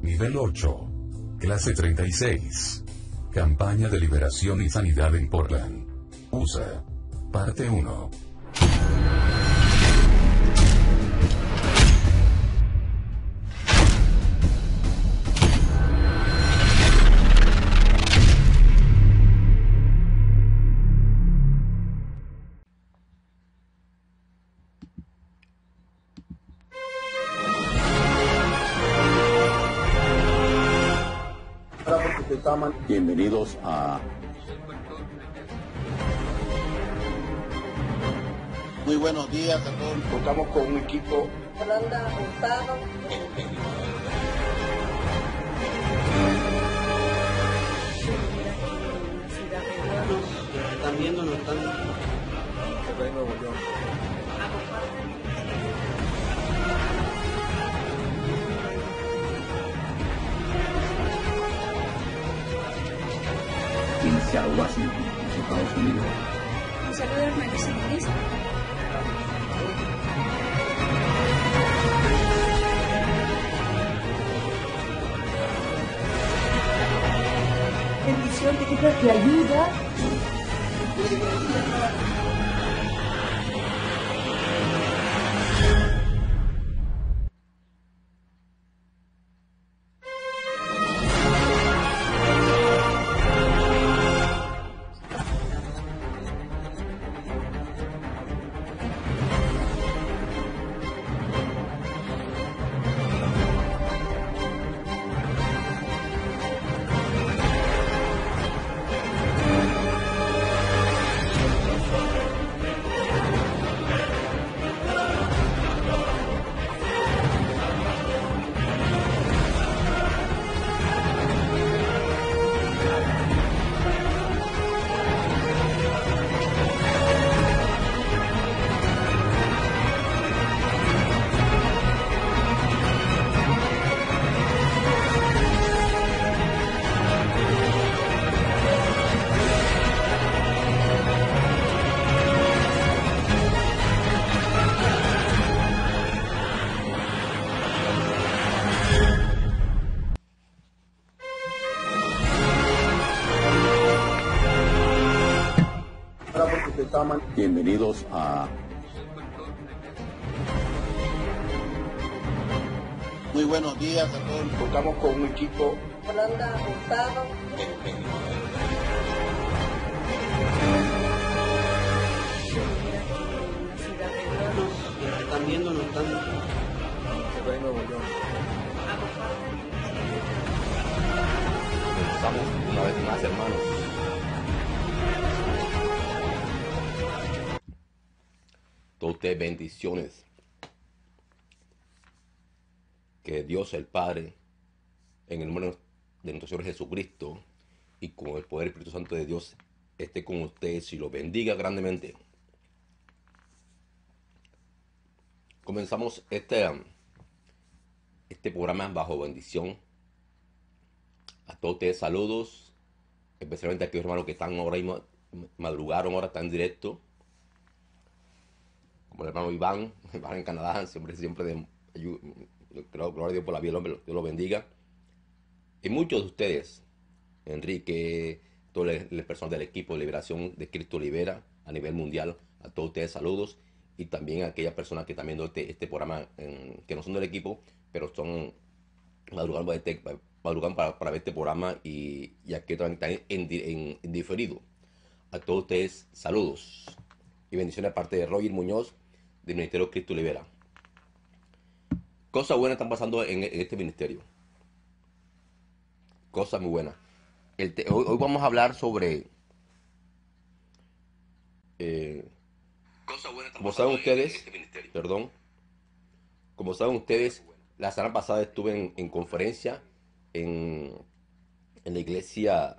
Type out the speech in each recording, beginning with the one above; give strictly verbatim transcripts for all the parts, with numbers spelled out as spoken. Nivel ocho. Clase treinta y seis. Campaña de liberación y sanidad en Portland, U S A. Parte uno. Bienvenidos a... Muy buenos días a todos. Contamos con un equipo... Holanda, Montano. Están viendo, no están... Hacia Washington, Estados Unidos. Un saludo, hermanos en Cristo. Bendición que quita te ayuda. Bienvenidos a... Muy buenos días a todos. Contamos con un equipo... Holanda, Montano. Están viendo, no están... Estamos una vez más, hermanos. De bendiciones que Dios el Padre, en el nombre de nuestro Señor Jesucristo y con el poder del Espíritu Santo de Dios, esté con ustedes y los bendiga grandemente. Comenzamos este, este programa bajo bendición. A todos ustedes saludos, especialmente a aquellos hermanos que están ahora y madrugaron, ahora están en directo. Como el hermano Iván, Iván en Canadá, siempre, siempre, de, yo, yo creo, gloria a Dios por la vida, Dios lo bendiga. Y muchos de ustedes, Enrique, todas las personas del equipo de liberación de Cristo Libera a nivel mundial, a todos ustedes saludos. Y también a aquellas personas que también viendo este, este programa, en, que no son del equipo, pero son madrugan para, este, para, para ver este programa y, y aquí también están en, en, en diferido. A todos ustedes saludos y bendiciones de parte de Roger Munoz del Ministerio Cristo Libera. Cosas buenas están pasando en, en este ministerio. Cosas muy buenas. El te, hoy, hoy vamos a hablar sobre... Eh, Cosas buenas están como saben ustedes, en este ministerio. Perdón. Como saben ustedes, la semana pasada estuve en, en conferencia en, en la iglesia...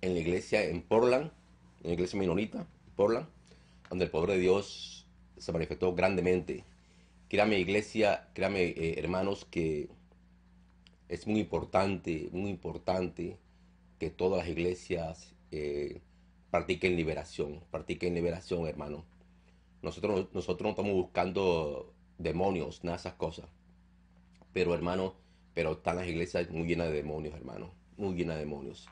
En la iglesia en Portland, en la iglesia minorita, Portland, donde el poder de Dios se manifestó grandemente. Créame iglesia, créame eh, hermanos, que es muy importante, muy importante que todas las iglesias eh, practiquen liberación, practiquen liberación, hermano. Nosotros, nosotros no estamos buscando demonios, nada de esas cosas. Pero, hermano, pero están las iglesias muy llenas de demonios, hermano. Muy llenas de demonios.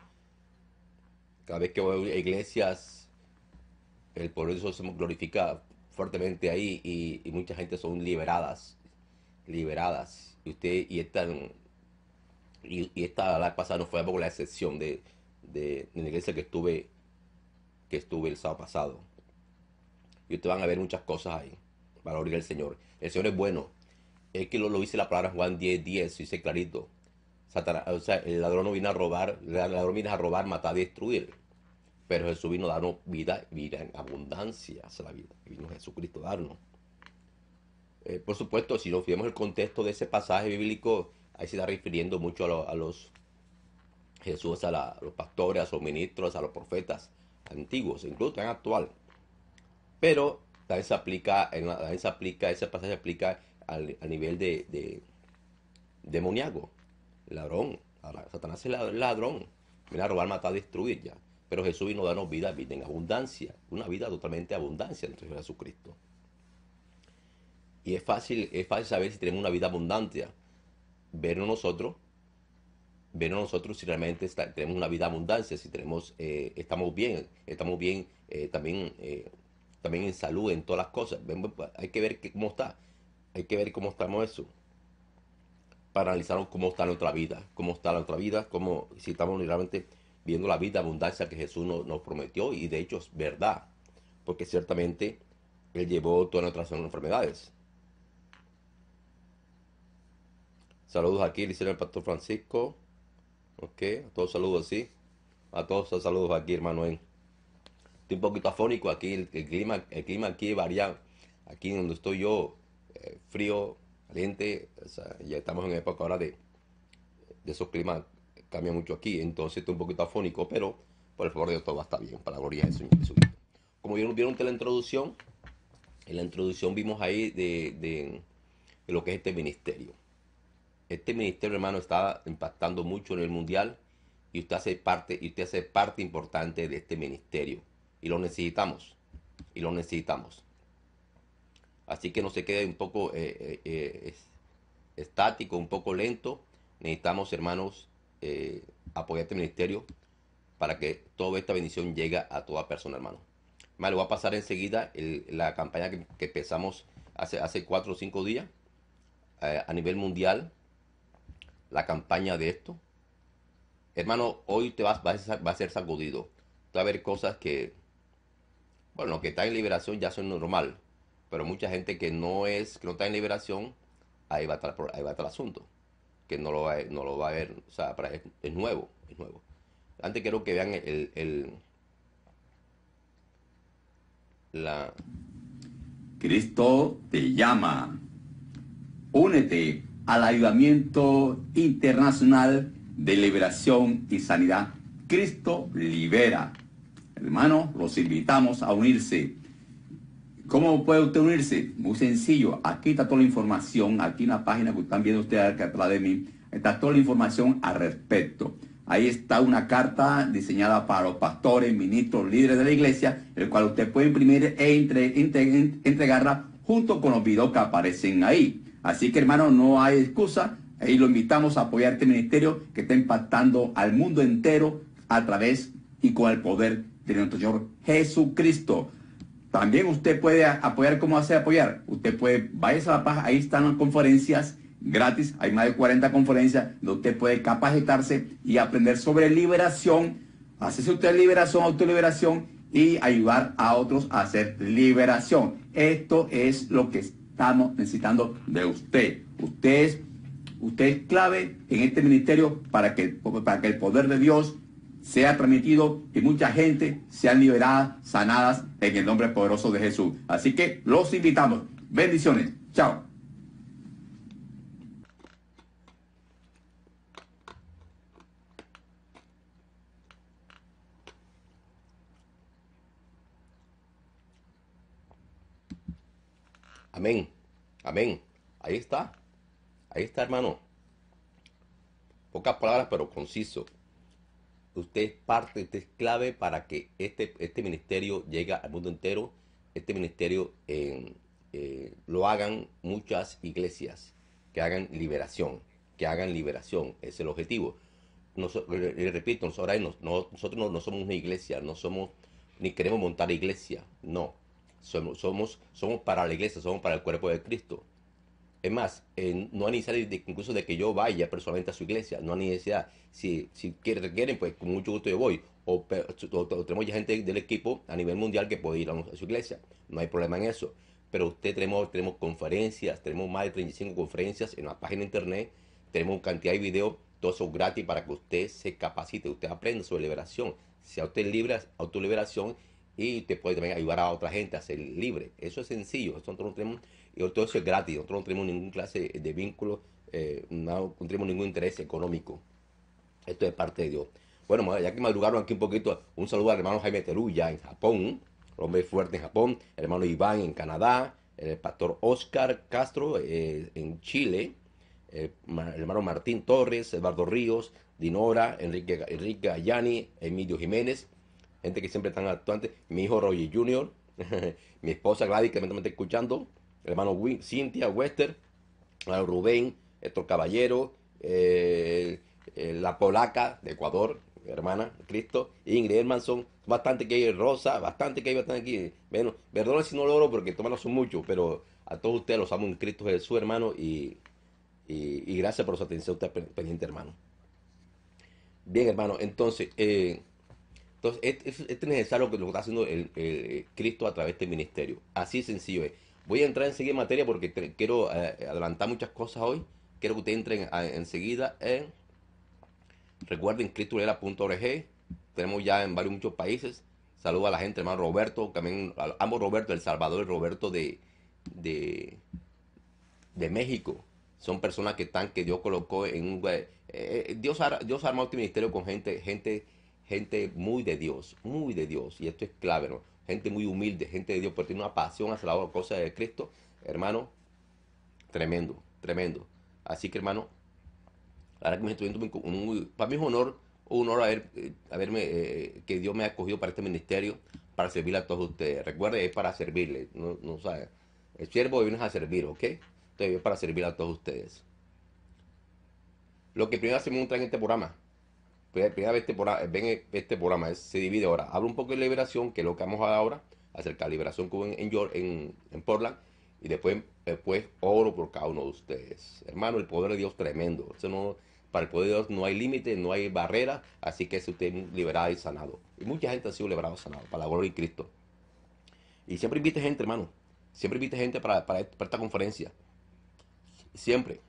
Cada vez que voy a iglesias, el pueblo de Dios se glorifica fuertemente ahí y, y mucha gente son liberadas. Liberadas. Y usted, y esta, y, y esta la pasada no fue algo, la excepción de, de, de la iglesia que estuve, que estuve el sábado pasado. Y ustedes van a ver muchas cosas ahí. Para oír al Señor. El Señor es bueno. Es que lo, lo dice la palabra Juan diez, diez, dice clarito. Satanás, o sea, el ladrón no vino a robar, el ladrón vino a robar, matar, destruir. Pero Jesús vino a darnos vida, vida en abundancia. Esa es la vida que vino Jesucristo a darnos. Eh, por supuesto, si nos fijamos el contexto de ese pasaje bíblico, ahí se está refiriendo mucho a, lo, a los Jesús, a, la, a los pastores, a los ministros, a los profetas antiguos, incluso en actual. Pero también se aplica, en la, también se aplica, ese pasaje se aplica al, al nivel de, de demoníaco. Ladrón. Ahora, Satanás es ladrón. Viene a robar, matar, destruir ya. Pero Jesús vino a darnos vida, vida en abundancia. Una vida totalmente abundancia dentro de Jesucristo. Y es fácil, es fácil saber si tenemos una vida abundante. Vernos nosotros, vernos nosotros si realmente está, tenemos una vida abundancia, si tenemos, eh, estamos bien, estamos bien eh, también, eh, también en salud, en todas las cosas. Hay que ver cómo está. Hay que ver cómo estamos eso. Para analizar cómo está nuestra vida, cómo está nuestra vida, cómo, si estamos realmente viendo la vida abundancia que Jesús nos, nos prometió, y de hecho es verdad, porque ciertamente Él llevó todas nuestras enfermedades. Saludos aquí, le hicieron el pastor Francisco. Ok, a todos saludos, sí. A todos saludos aquí, hermano. Estoy un poquito afónico aquí, el, el, clima, el clima aquí varía, aquí donde estoy yo, eh, frío, caliente, o sea, ya estamos en época ahora de, de esos climas, cambia mucho aquí, entonces estoy un poquito afónico, pero por el favor de Dios todo va a estar bien, para la gloria del Señor Jesucristo. Como vieron, vieron la introducción, en la introducción vimos ahí de, de, de lo que es este ministerio. Este ministerio, hermano, está impactando mucho en el mundial y usted hace parte, y usted hace parte importante de este ministerio y lo necesitamos, y lo necesitamos. Así que no se quede un poco eh, eh, eh, estático, un poco lento. Necesitamos, hermanos, eh, apoyar este ministerio para que toda esta bendición llegue a toda persona, hermano. Más, le voy a pasar enseguida el, la campaña que, que empezamos hace, hace cuatro o cinco días eh, a nivel mundial. La campaña de esto. Hermano, hoy te vas, vas, a, vas a ser sacudido. Te va a haber cosas que, bueno, que están en liberación ya son normal. Pero mucha gente que no es, que no está en liberación, ahí va a estar, ahí va a estar el asunto. Que no lo va, no lo va a ver, o sea, para, es, es nuevo, es nuevo. Antes quiero que vean el, el la... Cristo te llama. Únete al ayudamiento internacional de liberación y sanidad. Cristo libera. Hermanos, los invitamos a unirse. ¿Cómo puede usted unirse? Muy sencillo. Aquí está toda la información. Aquí en la página que están viendo ustedes atrás de mí. Está toda la información al respecto. Ahí está una carta diseñada para los pastores, ministros, líderes de la iglesia, el cual usted puede imprimir e entre, entre, entregarla junto con los videos que aparecen ahí. Así que, hermano, no hay excusa. Ahí lo invitamos a apoyar este ministerio que está impactando al mundo entero a través y con el poder de nuestro Señor Jesucristo. También usted puede apoyar. ¿Cómo hace apoyar? Usted puede, váyase a la página, ahí están las conferencias gratis, hay más de cuarenta conferencias donde usted puede capacitarse y aprender sobre liberación, hacerse usted liberación, autoliberación y ayudar a otros a hacer liberación. Esto es lo que estamos necesitando de usted. Usted es, usted es clave en este ministerio para que, para que el poder de Dios sea transmitido y mucha gente sean liberadas, sanadas en el nombre poderoso de Jesús. Así que los invitamos. Bendiciones. Chao. Amén. Amén. Ahí está. Ahí está, hermano. Pocas palabras, pero conciso. Usted es parte, usted es clave para que este, este ministerio llegue al mundo entero. Este ministerio eh, eh, lo hagan muchas iglesias. que hagan liberación, que hagan liberación, es el objetivo. Nos, le repito, nosotros, no, nosotros no, no somos una iglesia, no somos, ni queremos montar iglesia, no. Somos, somos, somos para la iglesia, somos para el cuerpo de Cristo. Es más, eh, no hay necesidad de, incluso de que yo vaya personalmente a su iglesia, no hay necesidad. Si, si quieren, pues con mucho gusto yo voy. O, o, o tenemos ya gente del equipo a nivel mundial que puede ir a, a su iglesia, no hay problema en eso. Pero usted tenemos, tenemos conferencias, tenemos más de treinta y cinco conferencias en la página de internet, tenemos cantidad de videos, todo eso gratis para que usted se capacite, usted aprenda sobre liberación. Sea usted libre, autoliberación, y usted puede también ayudar a otra gente a ser libre. Eso es sencillo, nosotros no tenemos, y todo eso es gratis, nosotros no tenemos ninguna clase de vínculo, eh, no, no tenemos ningún interés económico. Esto es parte de Dios. Bueno, ya que madrugaron aquí un poquito, un saludo al hermano Jaime Teruya en Japón, hombre fuerte en Japón, el hermano Iván en Canadá, el pastor Oscar Castro eh, en Chile, el, el hermano Martín Torres, Eduardo Ríos, Dinora, Enrique, Enrique Gallani, Emilio Jiménez, gente que siempre están actuantes, mi hijo Roger Junior, mi esposa Gladys, que me está escuchando, el hermano Cintia, Wester, Rubén, Héctor Caballero, eh, eh, la polaca de Ecuador, hermana, Cristo, Ingrid Manson, bastante que hay, Rosa, bastante que hay, bastante aquí. Bueno, perdón si no logro porque toman no son muchos, pero a todos ustedes los amo en Cristo Jesús, hermano, y, y, y gracias por su atención, usted pendiente, hermano. Bien, hermano, entonces, eh, entonces es, es, es necesario que lo que está haciendo el, el Cristo a través de este ministerio. Así sencillo es. Voy a entrar enseguida en materia porque te, quiero eh, adelantar muchas cosas hoy. Quiero que ustedes entren a, enseguida en. Recuerden, cristo libera punto org. Tenemos ya en varios muchos países. Saludos a la gente, hermano Roberto. También a ambos Roberto, El Salvador y Roberto de, de, de México. Son personas que están, que Dios colocó en un eh, eh, Dios ha Dios armado este ministerio con gente, gente, gente muy de Dios, muy de Dios. Y esto es clave, ¿no? Gente muy humilde, gente de Dios, pero tiene una pasión hacia la cosa de Cristo, hermano. Tremendo, tremendo. Así que, hermano, ahora que me estoy viendo, muy, para mí es un honor, un honor haber, eh, haberme, eh, que Dios me ha escogido para este ministerio, para servirle a todos ustedes. Recuerde, es para servirle, no, no sabe. El siervo viene a servir, ¿ok? Entonces, es para servir a todos ustedes. Lo que primero hacemos en este programa, primera vez este programa, ven este programa, es, se divide ahora. Hablo un poco de liberación, que es lo que vamos a dar ahora, acerca de liberación que hubo en, en, en, en Portland. Y después, después oro por cada uno de ustedes. Hermano, el poder de Dios es tremendo. Eso no, para el poder de Dios no hay límite, no hay barrera. Así que es usted liberado y sanado. Y mucha gente ha sido liberado y sanado para la gloria de Cristo. Y siempre invite gente, hermano. Siempre invite gente para, para, para esta conferencia. Siempre.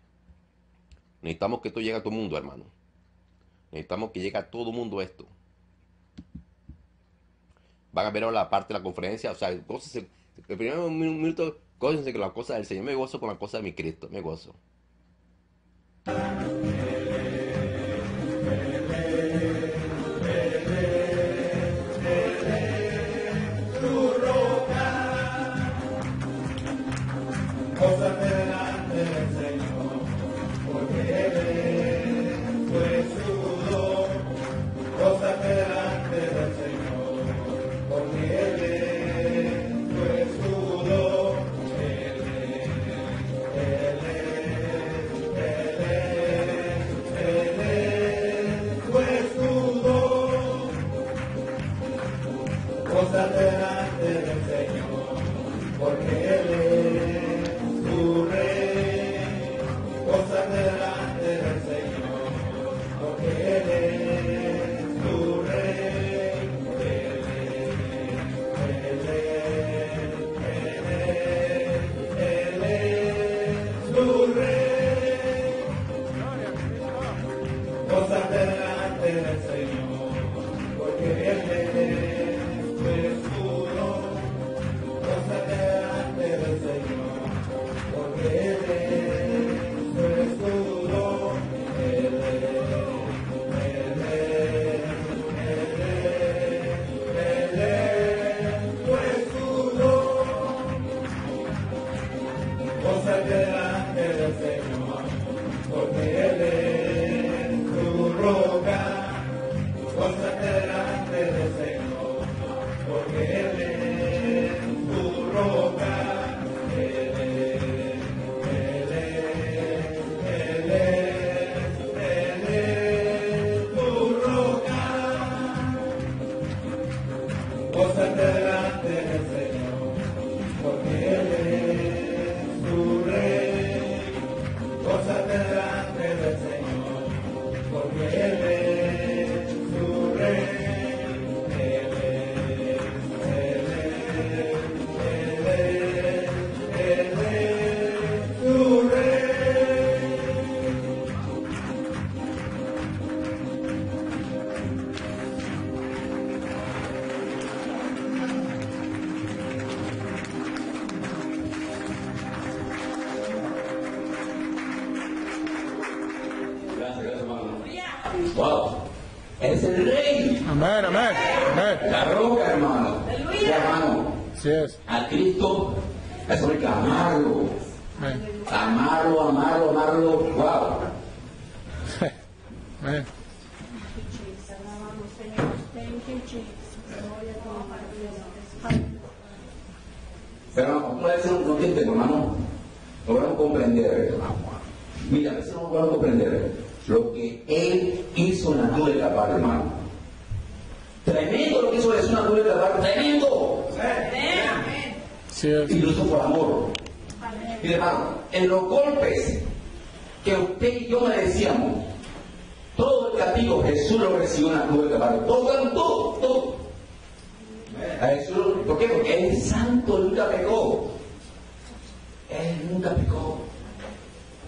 Necesitamos que esto llegue a todo el mundo, hermano. Necesitamos que llegue a todo el mundo esto. Van a ver ahora la parte de la conferencia. O sea, el, el primer minuto... Cógense que la cosa del Señor, me gozo con la cosa de mi Cristo, me gozo. Cosa delante del Señor. Wow. Eres el Rey. Amén, amén, amén. La roca, hermano. Aleluya. Hermano. Así es. A Cristo, eso hay que amarlo. Amén. Amarlo, amarlo, amarlo. Wow. Amén. Pero no, eso no entiende, hermano. No van a comprender. Mira, a veces no van a comprender lo que Él hizo en la cruz de Calvario, hermano. Tremendo lo que hizo Jesús en la cruz de Calvario. Tremendo. Sí, sí. Y lo hizo por amor. Y hermano, en los golpes que usted y yo merecíamos, todo el castigo Jesús lo recibió en la cruz de Calvario. Todo, todo, todo. A Jesús, ¿por qué? Porque Él es santo, nunca pecó. Él nunca pecó.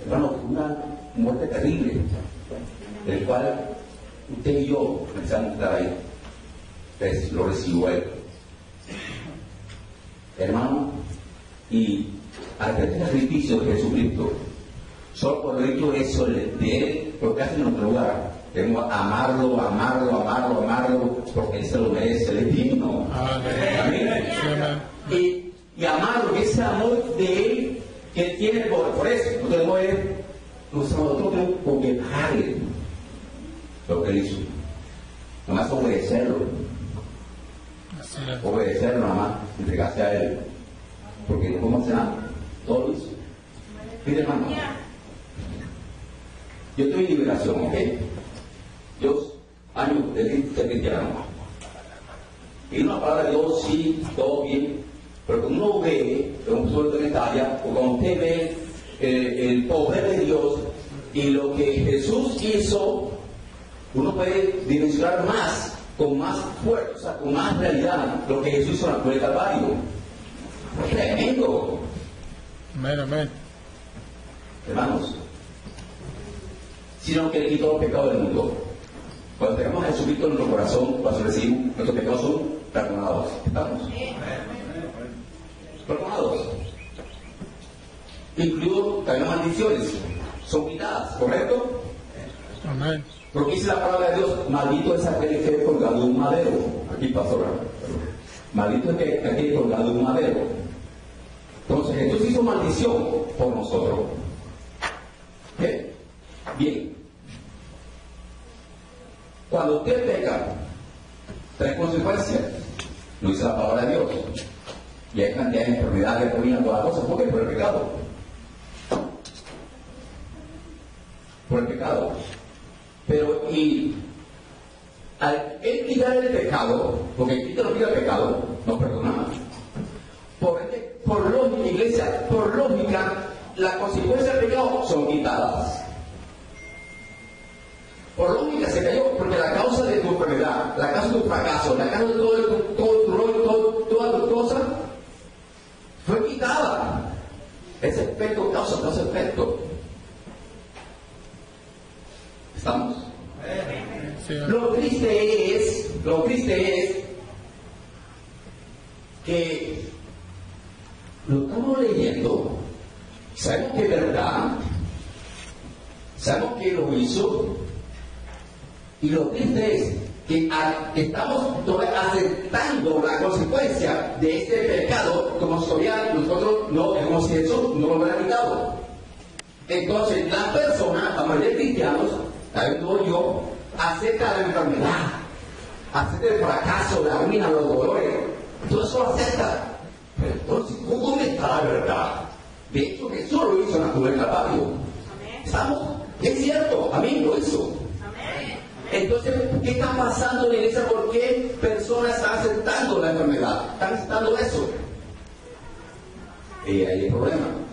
Hermano, una muerte terrible, del cual usted y yo pensamos estar ahí. Entonces lo recibió Él. Hermano, y al que el sacrificio de Jesucristo, solo por el hecho eso de Él, lo que hace en nuestro lugar, debemos amarlo, amarlo, amarlo, amarlo, porque Él se lo merece, Él es digno. Y, y amarlo, que ese amor de Él que Él tiene por, por eso, no tenemos Él. Nosotros tenemos con que pague lo que Él hizo. Nada más obedecerlo. Obedecerlo nada más, entregarse a Él. Porque no podemos hacer nada. Todo lo hizo. Mire, hermano. Yo estoy en liberación, ¿ok? Yo, años de ser cristiano. Y una palabra de Dios, sí, todo bien. Pero cuando uno ve, sobre todo en esta área, o cuando usted ve El, el poder de Dios y lo que Jesús hizo, uno puede dimensionar más, con más fuerza, con más realidad, lo que Jesús hizo en la cruz del Calvario. Tremendo. Amén, amén. Hermanos, sino que le quitó los pecados del mundo. Cuando tenemos a Jesucristo en nuestro corazón, cuando recibimos, nuestros pecados son perdonados. ¿Estamos? Perdonados. Incluido también las maldiciones, son quitadas, ¿correcto? Amén. Porque dice la palabra de Dios, maldito es aquel que es colgado de un madero. Aquí pasó, ¿verdad? Maldito es aquel que es colgado de un madero. Entonces Jesús hizo maldición por nosotros. ¿Qué? Bien. Cuando usted peca, trae consecuencias. Lo dice la palabra de Dios. Y hay cantidad de enfermedades, ruinas, todas las cosas. ¿Por qué? Por el pecado. Por el pecado. Pero y al él quitar el pecado, porque Cristo no quita el pecado, nos perdonamos. Por, este, por lógica, iglesia, por lógica, las consecuencias del pecado son quitadas. Por lógica se cayó, porque la causa de tu enfermedad, la causa de tu fracaso, la causa de todo, el, todo tu rollo, todo, toda tu cosa, fue quitada. Ese efecto causa, causa efecto. ¿Estamos? Sí. Lo triste es, lo triste es que lo estamos leyendo, sabemos que es verdad, sabemos que lo hizo, y lo triste es que, a, que estamos todavía aceptando la consecuencia de este pecado, como todavía nosotros no hemos hecho, no lo hemos quitado. Entonces, las personas, la mayoría de cristianos, todo yo, acepta la enfermedad, acepta el fracaso, la ruina, los dolores, todo eso lo acepta. Pero entonces, ¿dónde está la verdad? De hecho, Jesús lo hizo en la cruz del Calvario. ¿Estamos? Es cierto, a mí lo hizo. Entonces, ¿qué está pasando en la iglesia? ¿Por qué personas están aceptando la enfermedad? ¿Están aceptando eso? Y ahí hay el problema.